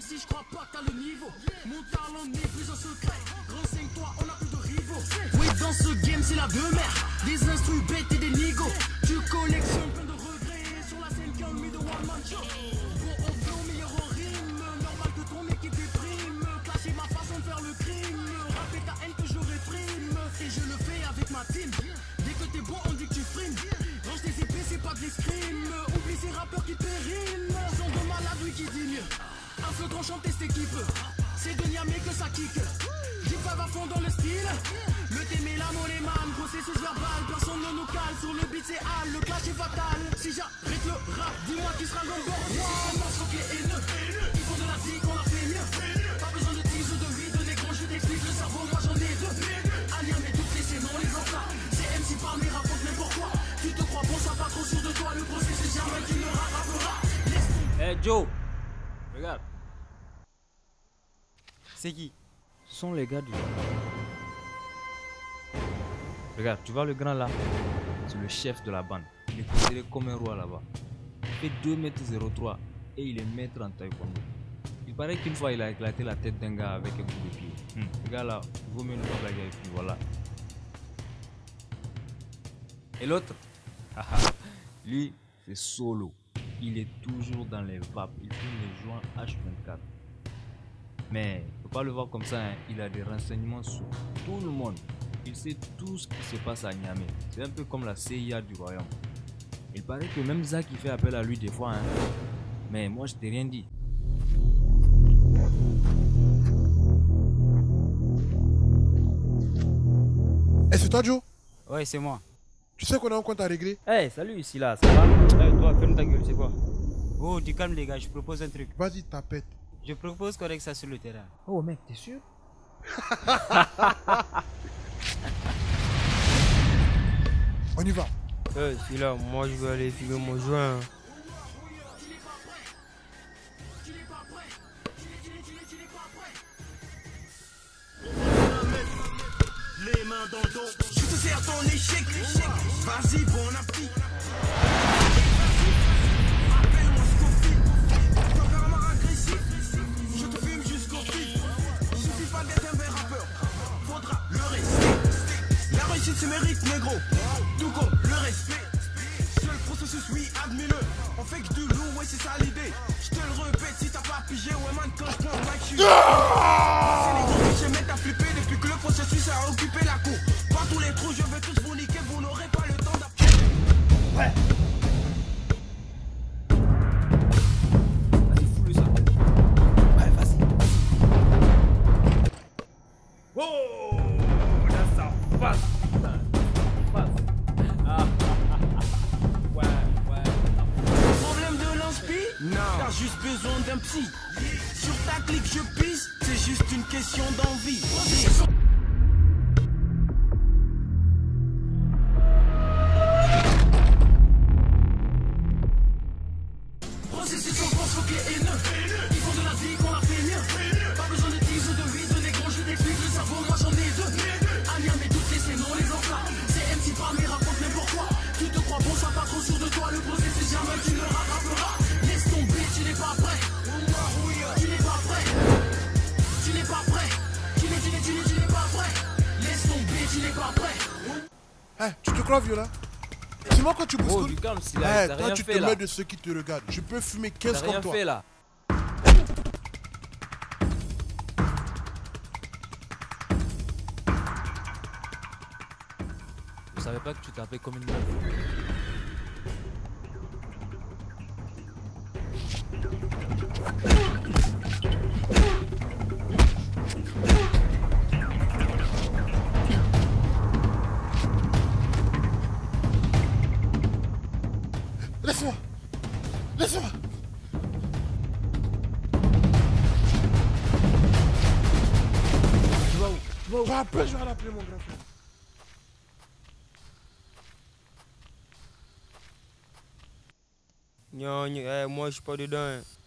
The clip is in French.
Même si je crois pas que t'as le niveau, mon talent n'est plus un secret. Renseigne-toi, on a plus de rivaux. Oui, dans ce game, c'est la deux mères, des instruments bêtes et des nigos. Tu collectionnes plein de regrets sur la scène qu'un mi de one man show. Pour au flow, meilleur en rime, normal que ton équipe déprime. Clasher ma façon de faire le crime, rapper ta haine que je réprime. Et je le fais avec ma team. Dès que t'es bon, on dit que tu frimes. Range tes épées, c'est pas de l'escrime. Oublie ces rappeurs qui périment. Son de malade, lui qui dit mieux. Un feu trop chanté cette équipe, c'est de Niamey que ça kick. J'y pas à fond dans le style. Le thème est l'âme, on les mâmes, processus verbal, personne ne nous cale. Sur le beat c'est hal, le clash est fatal. Si j'arrête le rap, dis-moi qui sera le bord. Moi on m'a choqué et ne, ils font de la zik, on l'a fait mieux. Pas besoin de tige ou de vide, les grands je t'explique. Le cerveau, moi j'en ai deux. À Niamey toutes les scènes, on les enfants. C'est MC parmi, raconte mais pourquoi. Tu te crois bon, ça pas trop sûr de toi. Le processus jamais tu ne rappellera. Hey Joe, regarde. C'est qui? Ce sont les gars du... Regarde, tu vois le grand là? C'est le chef de la bande. Il est considéré comme un roi là-bas. Il fait 2,03 m et il est maître en taekwondo. Il paraît qu'une fois il a éclaté la tête d'un gars avec un coup de pied. Le gars là, il vaut mieux ne pas blaguer avec lui, voilà. Et l'autre? Lui, c'est solo. Il est toujours dans les vapes. Il tourne les joints H24. Mais il ne faut pas le voir comme ça, hein. Il a des renseignements sur tout le monde. Il sait tout ce qui se passe à Niamey. C'est un peu comme la CIA du royaume. Il paraît que même Zach il fait appel à lui des fois. Hein. Mais moi je t'ai rien dit. Eh, c'est toi Joe? Ouais, c'est moi. Tu sais qu'on a un compte à régler? Eh, salut Sylla, ça va? Toi, ferme ta gueule, c'est quoi? Oh, tu calmes les gars, je propose un truc. Vas-y, tapette. Je propose qu'on règle ça sur le terrain. Oh mec, t'es sûr? On y va. Sylla, moi je vais aller filmer mon joint. Les mains dans le dos, je te sers ton échec. Vas-y, bon appui. Tu mérites négro, tout comme le respect. Seul processus, oui, admets-le. On fait que du loup, ouais, c'est ça l'idée. Je te le répète, si t'as pas pigé, ouais, man, quand je prends un match, je suis. C'est les gros qui se mettent à flipper depuis que le processus a occupé la cour. Pas tous les trous, je vais tous vous niquer, vous n'aurez pas le temps d'appeler. Ouais. Vas-y, fous-le ça. Ouais, vas-y. Oh, là, ça passe. T'as juste besoin d'un psy. Sur ta clique je pisse, c'est juste une question d'envie. Processus on pense choqué et neuf. Ils font de la vie qu'on l'a fait mieux. Pas besoin de tige ou de vide, les grands je t'explique. Le cerveau, moi j'en ai deux. À Niamey toutes les scènes, on les enflamme. C'est MC parmi, raconte mais pourquoi. Tu te crois bon, sois pas trop sûr de toi. Le processus jamais tu ne rattraperas. Tu n'es pas prêt, tu n'es pas prêt, tu n'es pas prêt, tu n'es pas prêt, laisse tomber, tu n'es pas prêt. Eh, tu te crois vieux là? Dis-moi quand tu bouscules. Eh, toi tu te mets de ceux qui te regardent. Je peux fumer 15 comme toi. Je savais pas que tu t'appelais comme une meuf. Laisse-moi! Laisse-moi! Tu vas où? Après je vais rappeler mon grand frère. Moi je suis pas dedans. Hein.